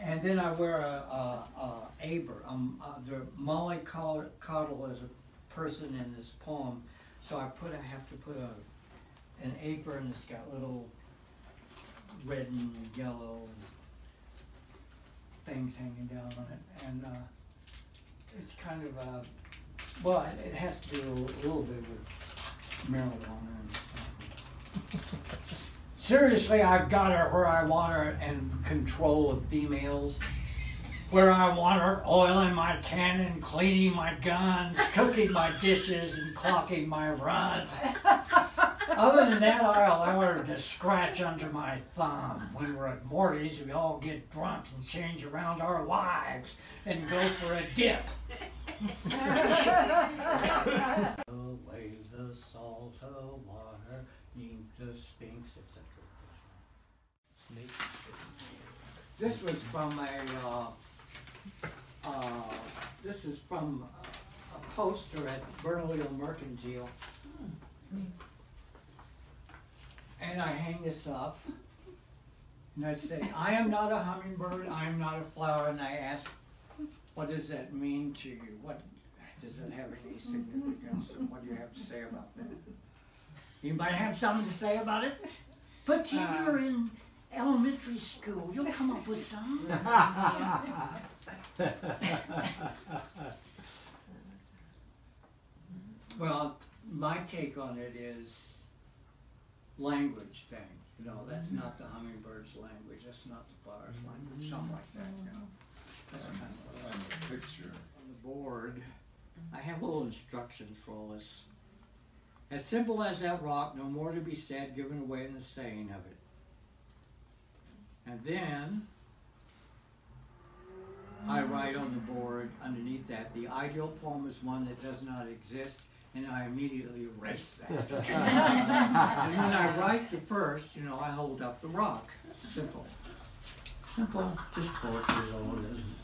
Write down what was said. And then I wear a aber. The Molly Coddle is a person in this poem, so I have to put an apron, and it's got little red and yellow things hanging down on it, and it's kind of a, well, it has to do a little bit with marijuana and stuff. Seriously, I've got her where I want her and control of females, where I want her oiling my cannon, cleaning my guns, cooking my dishes, and clocking my runs. Other than that, I allow her to scratch under my thumb. When we're at Morty's, we all get drunk and change around our wives and go for a dip. Away the salt of water, neath the sphinx, etc. Snake. This was from a poster at Bernalillo Mercantile. And I hang this up, and I say, I am not a hummingbird, I am not a flower, and I ask, what does that mean to you? What does it have any significance, and what do you have to say about that? You might have something to say about it? But if you're in elementary school, you'll come up with something. Well, my take on it is, language thing, you know, that's not the hummingbird's language, that's not the flower's language, something like that, you know. That's kind of a picture. On the board, I have little instructions for all this. As simple as that rock, no more to be said, given away in the saying of it. And then, I write on the board, underneath that, the ideal poem is one that does not exist, and I immediately erase that. And when I write the first, you know, I hold up the rock. Simple. Simple. Just poetry is all it is.